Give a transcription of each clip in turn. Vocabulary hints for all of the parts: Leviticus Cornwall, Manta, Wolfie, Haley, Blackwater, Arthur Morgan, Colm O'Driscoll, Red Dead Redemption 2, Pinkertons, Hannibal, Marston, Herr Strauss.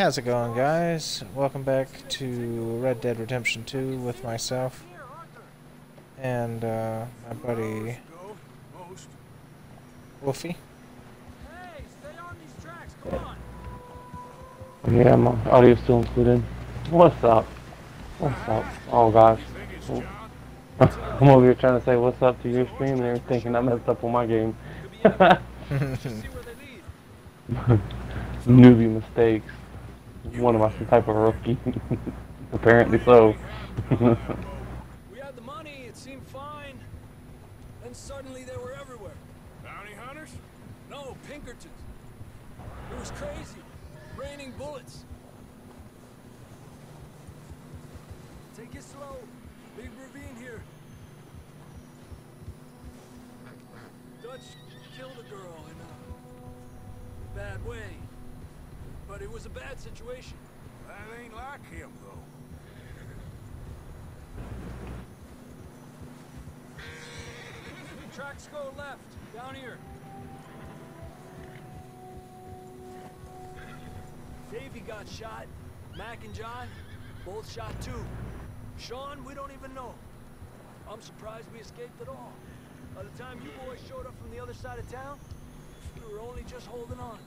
How's it going, guys? Welcome back to Red Dead Redemption 2 with myself and my buddy Wolfie. Hey, stay on these tracks, come on. Yeah, my audio's still included. What's up? What's up? Oh gosh. I'm over here trying to say what's up to your stream and they're thinking I messed up on my game. Newbie mistakes. One of us is type of rookie. Apparently so. We had the money, it seemed fine. Then suddenly they were everywhere. Bounty hunters? No, Pinkertons. It was crazy. Raining bullets. Take it slow. Big ravine here. Dutch killed a girl in a bad way. But it was a bad situation. That ain't like him, though. Tracks go left, down here. Davey got shot. Mac and John, both shot too. Sean, we don't even know. I'm surprised we escaped at all. By the time you boys showed up from the other side of town, we were only just holding on.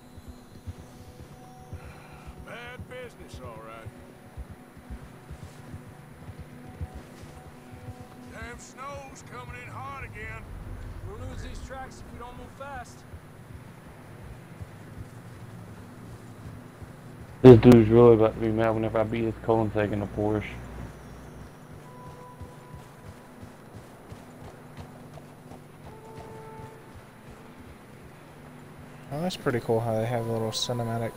Bad business, all right. Damn snow's coming in hard again. We'll lose these tracks if we don't move fast. This dude's really about to be mad whenever I beat his Colm taking a Porsche. Oh, that's pretty cool how they have a little cinematic.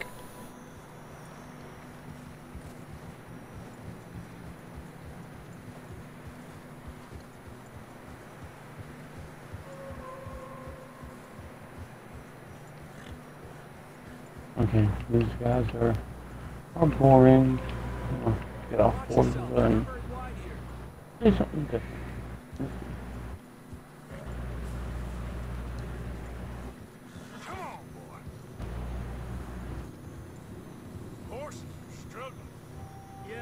Okay, these guys are boring. Get off board and do something different. Come on, boy. Horses are struggling. Yeah, a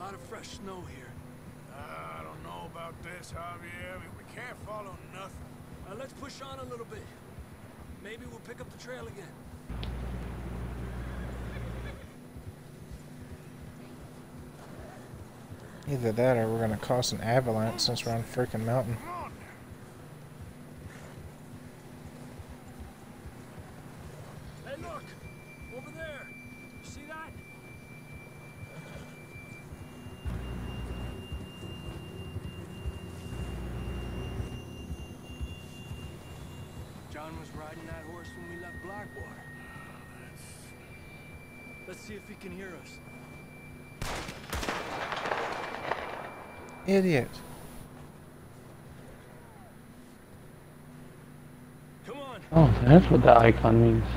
lot of fresh snow here. I don't know about this, Javier. I mean, we can't follow nothing. Let's push on a little bit. Maybe we'll pick up the trail again. Either that or we're gonna cause an avalanche since we're on a freaking mountain. Hey look! Over there! You see that? John was riding that horse when we left Blackwater. Let's see if he can hear us. Idiot. Come on. Oh, that's what the icon means.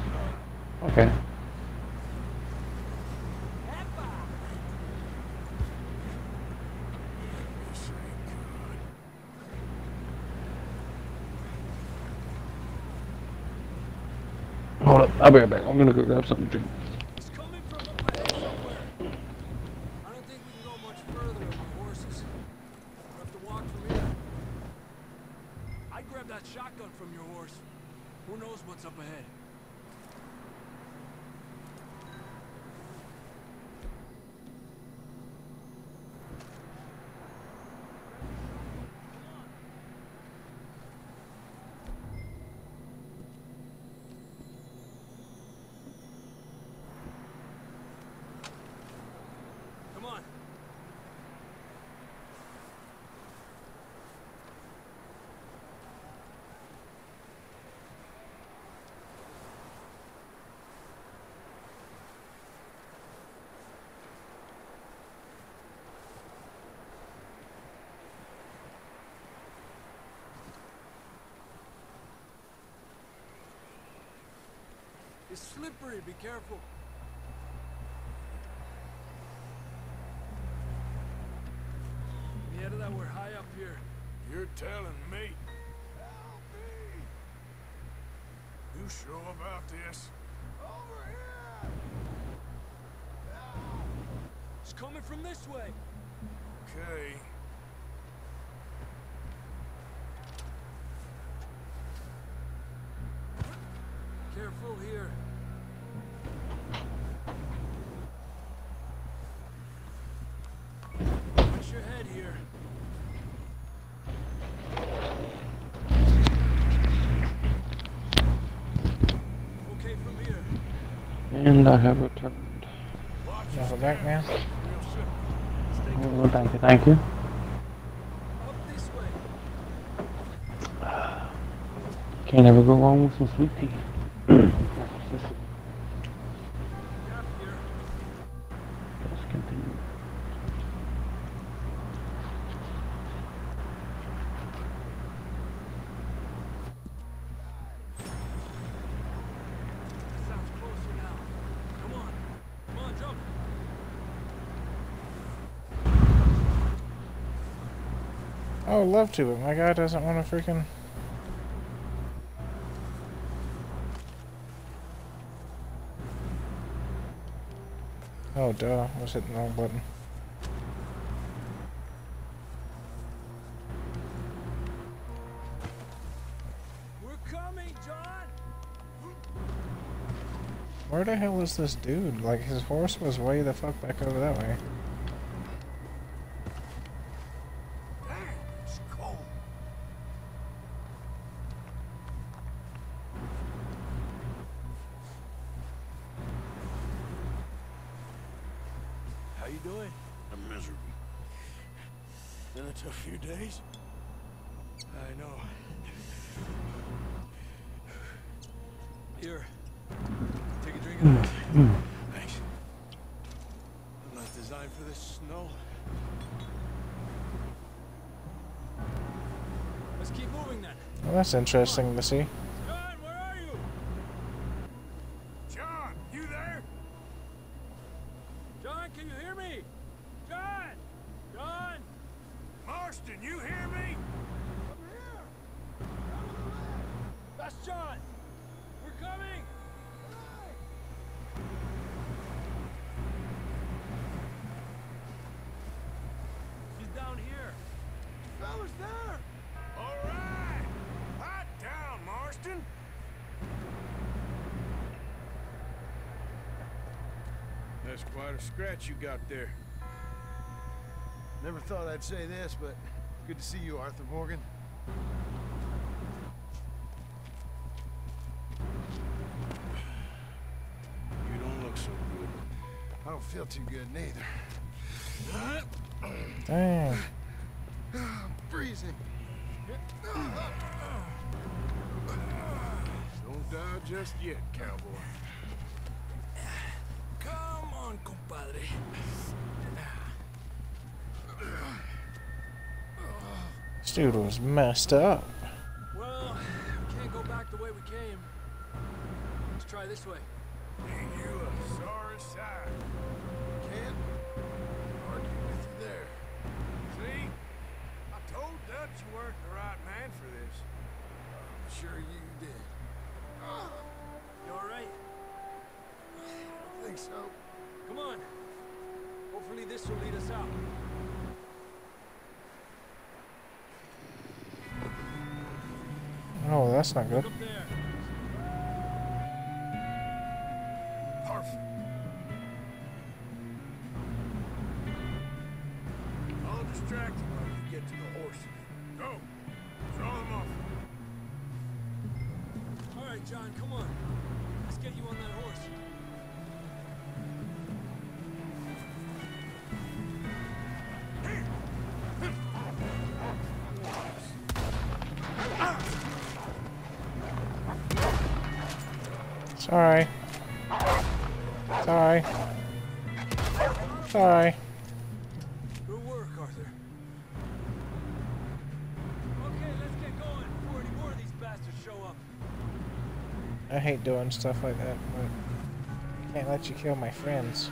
Okay. Hold up, I'll be right back. I'm gonna go grab something to drink. It's slippery, be careful. Yeah, that we're high up here. You're telling me. Help me. You sure about this? Over here. It's coming from this way. Okay. Careful here. Watch your head here. Okay from here. And I have returned. Can I go back now? We'll go back, thank you. Can't ever go wrong with some sweet tea. Let's continue. Sounds closer now. Come on, jump. I would love to, but my guy doesn't want to freaking. Oh, duh. I was hitting the wrong button. We're coming, John! Where the hell is this dude? Like, his horse was way the fuck back over that way. That's interesting to see. John, where are you? John, you there? John, can you hear me? John! John! Marston, you hear me? Over here! Down to the left! That's John! We're coming! He's down here. That was there! That's quite a scratch you got there. Never thought I'd say this, but good to see you, Arthur Morgan. You don't look so good. I don't feel too good neither. Damn. I'm freezing. Don't die just yet, cowboy. Come on, compadre. This dude was messed up. Well, we can't go back the way we came. Let's try this way. Ain't you a sorry sight? Can't argue with you there. See? I told Dutch you weren't the right man for this. I'm sure you did. You alright? I think so. Come on. Hopefully this will lead us out. Oh, that's not good. Look up there. Perfect. I'll distract you while you get to the horses. Go. Draw them off. Alright, John, come on. Let's get you on that horse. Sorry. Sorry. Sorry. Good work, Arthur. Okay, let's get going before any more of these bastards show up. I hate doing stuff like that, but I can't let you kill my friends.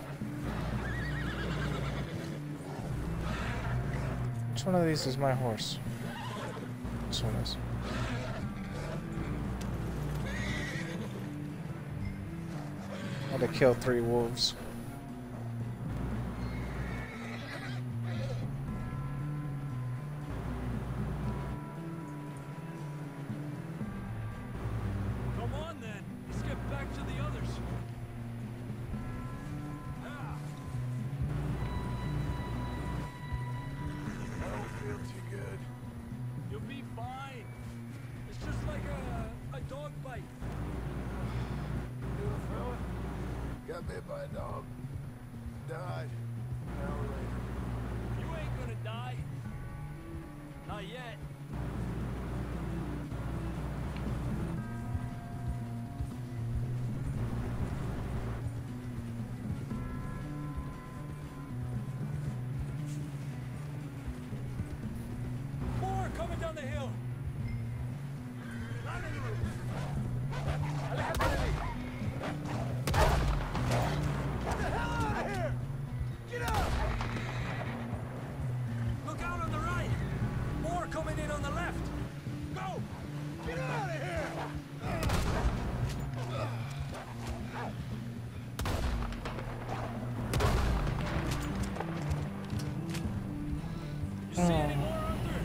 Which one of these is my horse? This one is. I had to kill 3 wolves. got bit by a dog. Died. An hour later. You ain't gonna die. Not yet.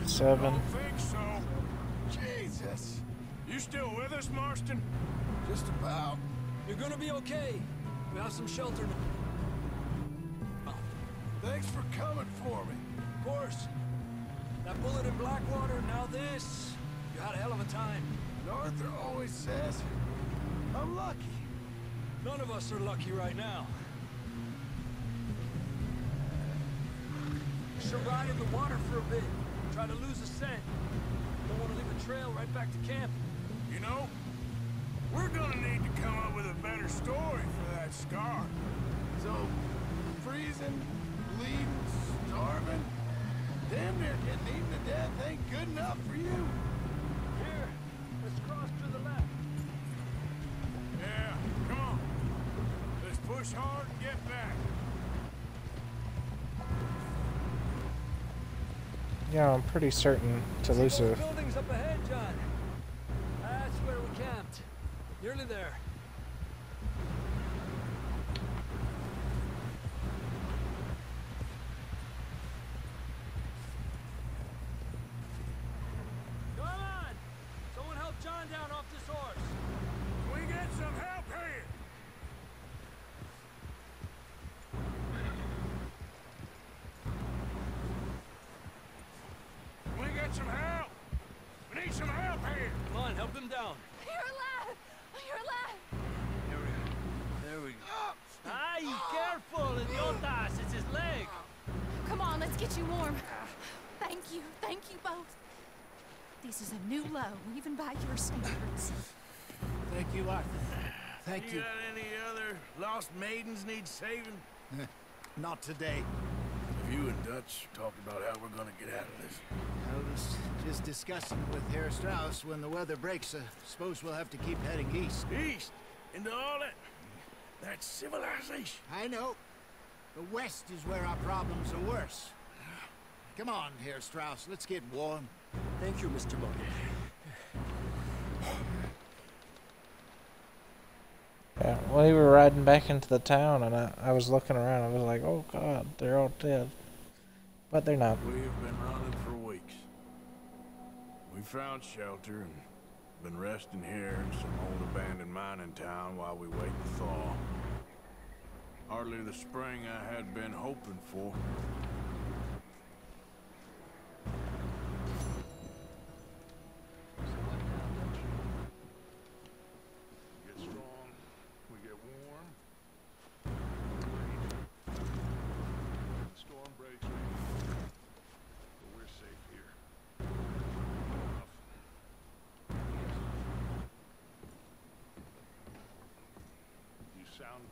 Seven. I don't think so. Jesus. You still with us, Marston? Just about. You're gonna be okay. We have some shelter now. Thanks for coming for me. Of course. That bullet in Blackwater, now this. You had a hell of a time. And Arthur always says, I'm lucky. None of us are lucky right now. You should ride in the water for a bit. Try to lose a scent. Don't want to leave a trail right back to camp. You know, we're gonna need to come up with a better story for that scar. So, freezing, bleeding, starving, damn near getting eaten to death ain't good enough for you. Here, let's cross to the left. Yeah, come on. Let's push hard and get back. Yeah, I'm pretty certain it's elusive. Buildings up ahead, John. That's where we camped. Nearly there. Come on! Someone help John down off this horse. Can we get some help here? Some help! We need some help here! Come on, help them down. You're alive! You're alive! There we go. There we go. Ay, careful, idiotas! It's his leg! Come on, let's get you warm. Thank you. Thank you both. This is a new low, even by your standards. Thank you, Arthur. Thank you. You got any other lost maidens need saving? Not today. You and Dutch talked about how we're gonna get out of this. I was just discussing with Herr Strauss when the weather breaks. I suppose we'll have to keep heading east. East? Into all that civilization? I know. The west is where our problems are worse. Come on, Herr Strauss. Let's get warm. Thank you, Mr. Morgan. Yeah, we were riding back into the town, and I was looking around. I was like, oh God, they're all dead. But they're not. We've been running for weeks. We found shelter and been resting here in some old abandoned mining town while we wait to thaw. Hardly the spring I had been hoping for.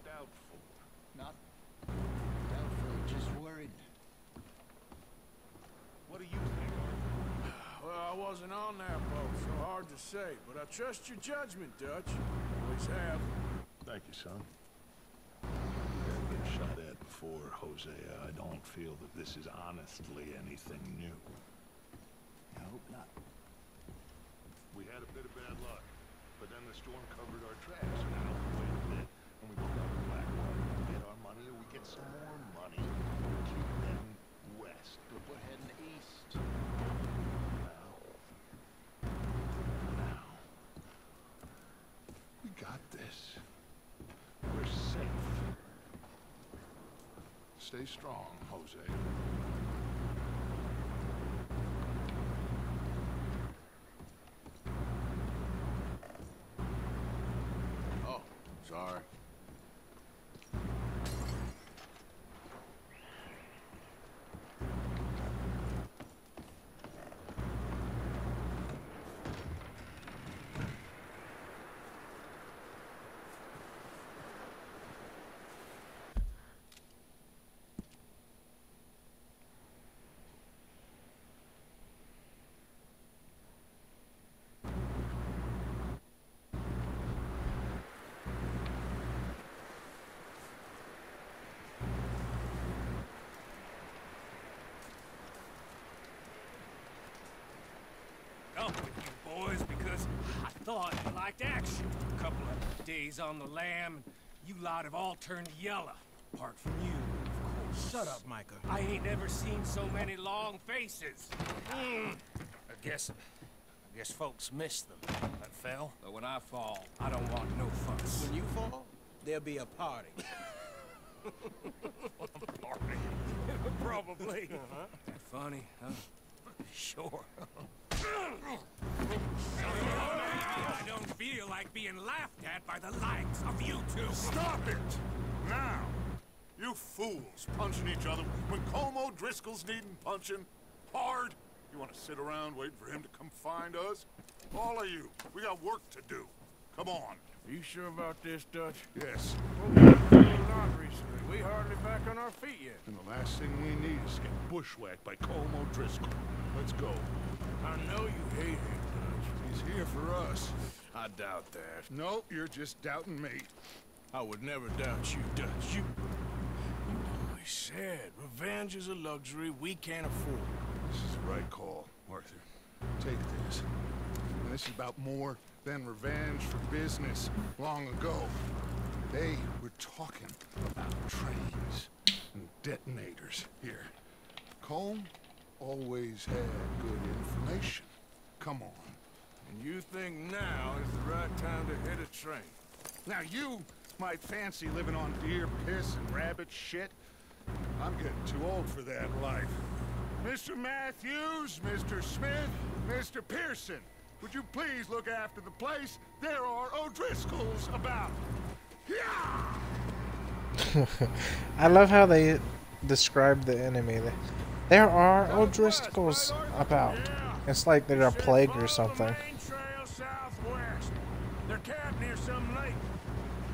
Doubtful. Not doubtful, just worried. What do you think, Arthur? Well, I wasn't on that boat, so hard to say, but I trust your judgment, Dutch. Always have. Thank you, son. I've been shot at before, Jose. I don't feel that this is honestly anything new. I hope not. We had a bit of bad luck, but then the storm covered our tracks, and now wait a bit. We go down to Blackwater, we get our money, or we get some more money. We keep them west, but we're heading east. Now, we got this. We're safe. Stay strong, Jose. Oh, sorry. thought you liked action. A couple of days on the lam, you lot have all turned yellow. Apart from you, of course. Shut up, Micah. I ain't never seen so many long faces. I guess folks miss them. I fell. But when I fall, I don't want no fuss. When you fall, there'll be a party. A party? Probably. Uh-huh. That funny, huh? Sure. I don't feel like being laughed at by the likes of you two. Stop it! Now! You fools punching each other when Colm O'Driscoll's needing punching hard. You want to sit around waiting for him to come find us? All of you, we got work to do. Come on. Are you sure about this, Dutch? Yes. Well, we not recently. We hardly back on our feet yet. And the last thing we need is to get bushwhacked by Colm O'Driscoll. Let's go. I know you hate him, Dutch. He's here for us. I doubt that. No, you're just doubting me. I would never doubt you, Dutch. You always said revenge is a luxury we can't afford. This is the right call, Arthur. Take this. And this is about more than revenge for business long ago. They were talking about trains and detonators here. Colm always had good information. Come on. And you think now is the right time to hit a train? Now you might fancy living on deer piss and rabbit shit. I'm getting too old for that life. Mr. Matthews, Mr. Smith, Mr. Pearson, would you please look after the place? There are O'Driscolls about. Yeah! I love how they describe the enemy. There are O'Driscolls about. Yeah. It's like they're a plague or something. They're camped near some lake.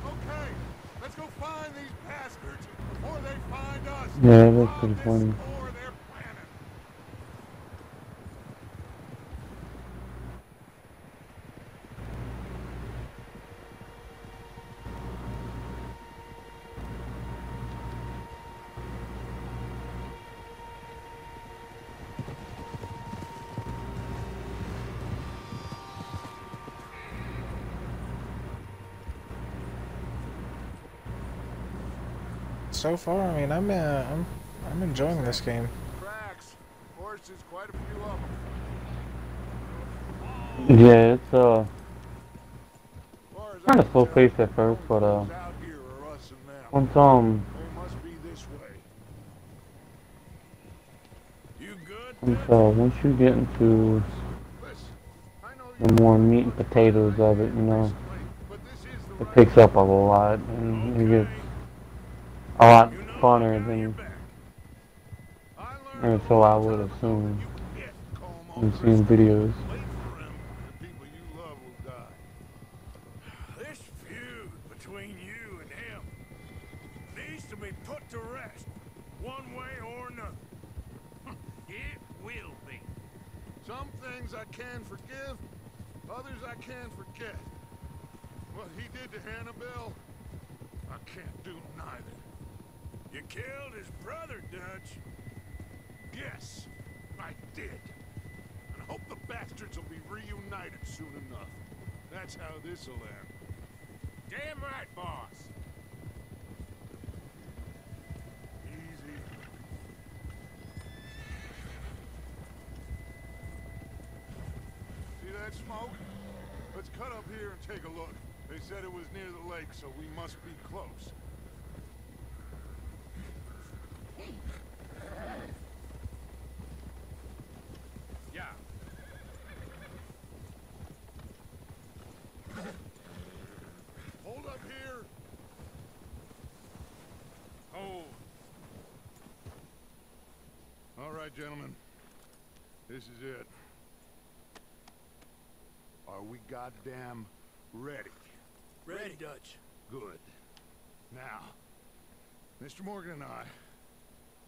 Okay, let's go find these bastards before they find us. Yeah, that's pretty funny. So far, I mean, I'm enjoying this game. Yeah, it's kind of slow-paced at first, but once once you get into the more meat and potatoes of it, you know, it picks up a lot, and you get a lot funner than, or so I would assume, from seeing videos. This feud between you and him needs to be put to rest, one way or another. It will be. Some things I can forgive, others I can forget. What he did to Hannibal, I can't do neither. You killed his brother, Dutch. Yes, I did. And I hope the bastards will be reunited soon enough. That's how this'll end. Damn right, boss. Easy. See that smoke? Let's cut up here and take a look. They said it was near the lake, so we must be close. Gentlemen, this is it. Are we goddamn ready? Ready, Dutch. Good. Now, Mr. Morgan and I,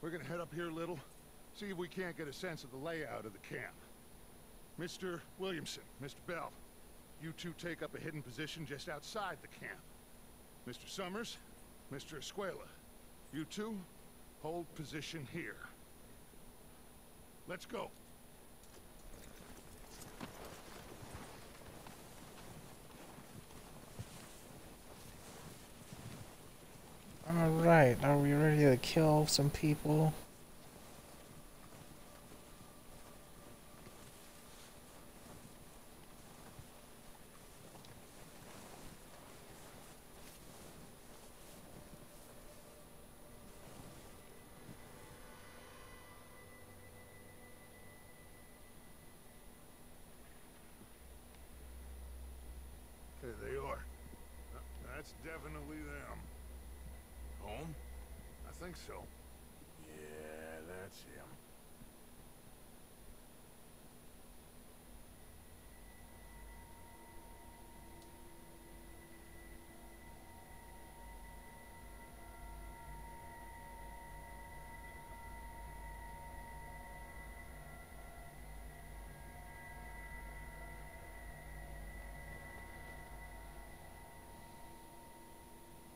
we're gonna head up here a little, see if we can't get a sense of the layout of the camp. Mr. Williamson, Mr. Bell, you two take up a hidden position just outside the camp. Mr. Summers, Mr. Escuela, you two hold position here. Let's go. Alright, are we ready to kill some people?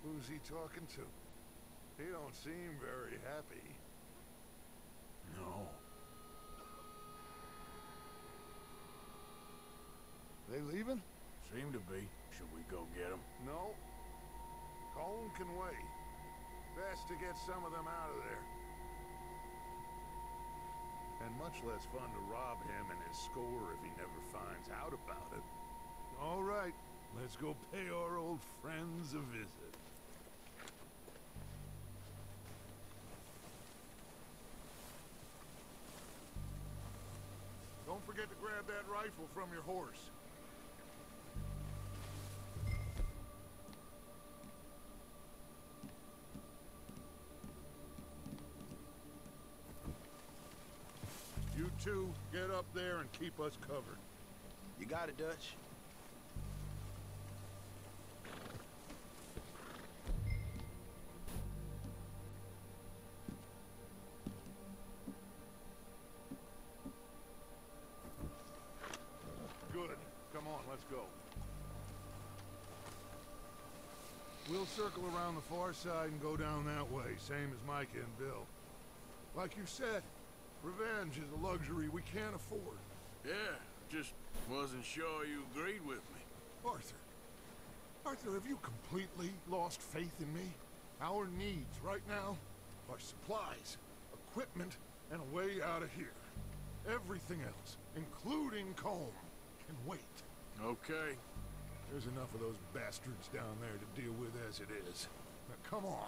Who's he talking to? He don't seem very happy. No. They leaving? Seem to be. Should we go get them? No. Colm can wait. Best to get some of them out of there. And much less fun to rob him and his score if he never finds out about it. All right. Let's go pay our old friends a visit. Don't forget to grab that rifle from your horse. You two, get up there and keep us covered. You got it, Dutch. Circle around the far side and go down that way, same as Mike and Bill. Like you said, revenge is a luxury we can't afford. Yeah, just wasn't sure you agreed with me. Arthur. Arthur, have you completely lost faith in me? Our needs right now are supplies, equipment, and a way out of here. Everything else, including Colm, can wait. Okay. There's enough of those bastards down there to deal with as it is. Now, come on.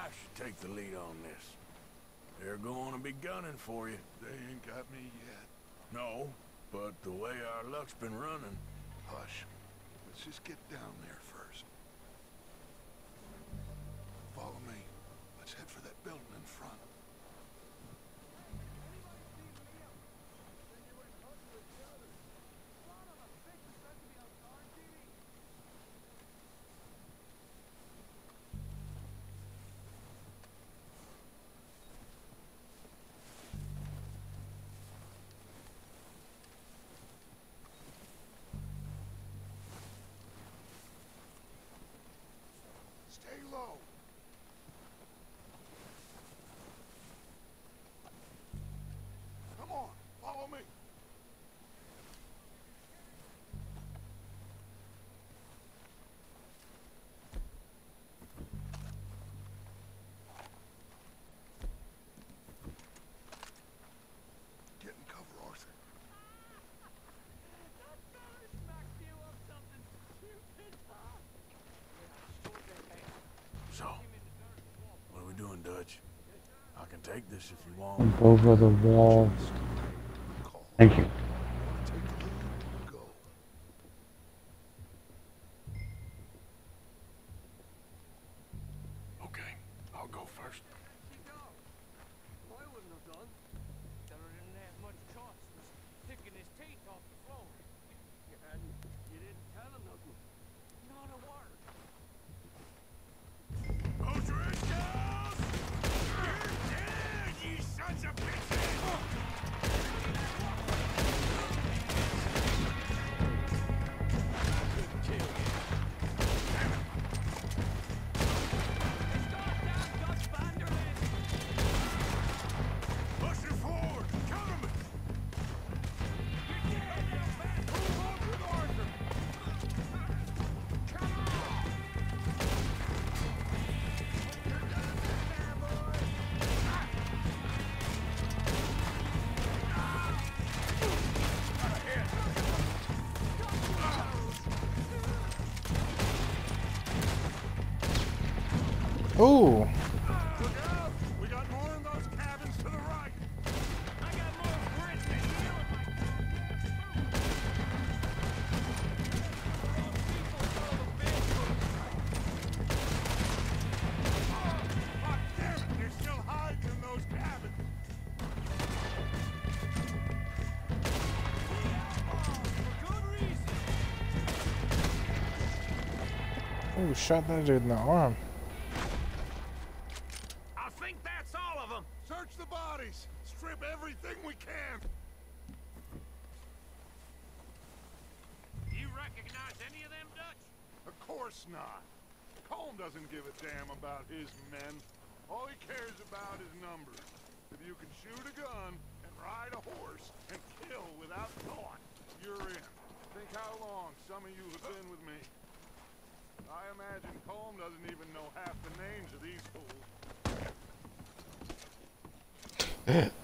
I should take the lead on this. They're going to be gunning for you. They ain't got me yet. No, but the way our luck's been running. Hush. Let's just get down there first. Follow me. Let's head for that building in front. Come on, follow me. So, what are we doing, Dutch? I can take this if you want. Over the wall. Thank you. Ooh. Look out. We got more in those cabins to the right. I got more grit than you. Fuck them. They're still hiding in those cabins. Ooh, shot that dude in the arm.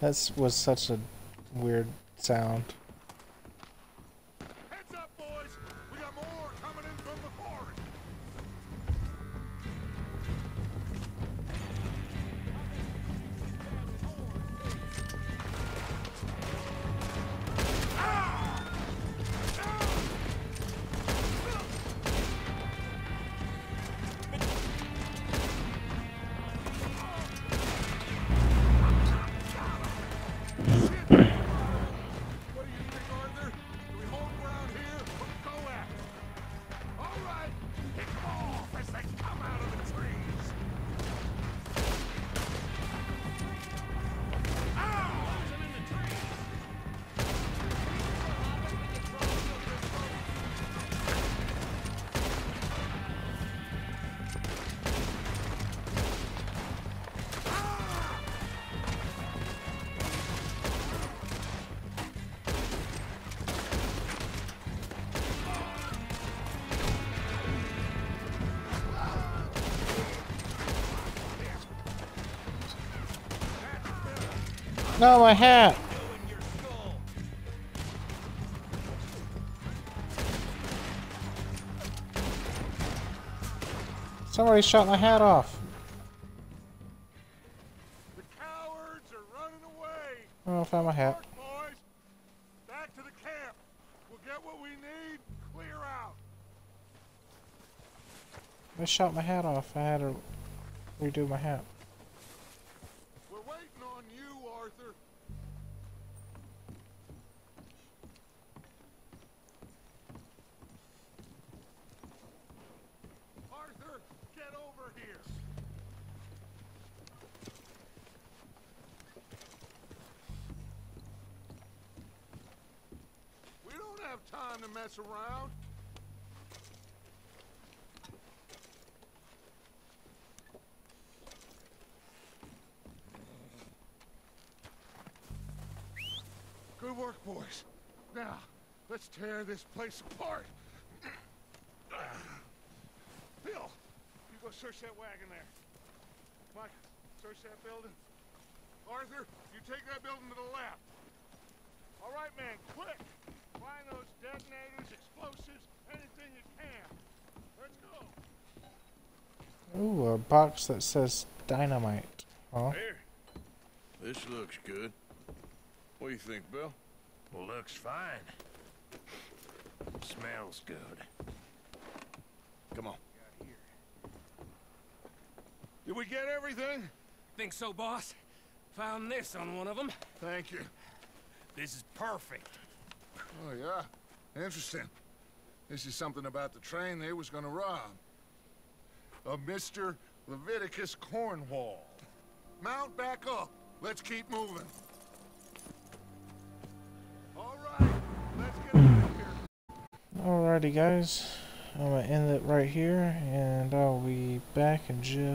That was such a weird sound. Heads up, boys! We got more coming in from the forest. No, my hat! Somebody shot my hat off. The cowards are running away. Oh, I found my hat. Boys, back to the camp. We'll get what we need. Clear out. They shot my hat off. I had to redo my hat. Around. Good work, boys. Now, let's tear this place apart. Bill, you go search that wagon there. Mike, search that building. Arthur, you take that building to the left. All right, man, quick. Find those detonators, explosives, anything you can. Let's go. Ooh, a box that says dynamite. Oh. Here. This looks good. What do you think, Bill? Looks fine. Smells good. Come on. Did we get everything? Think so, boss. Found this on one of them. Thank you. This is perfect. Oh, yeah? Interesting. This is something about the train they was gonna rob. Of Mr. Leviticus Cornwall. Mount back up. Let's keep moving. All right. Let's get out of here. Alrighty, guys. I'm gonna end it right here, and I'll be back in just...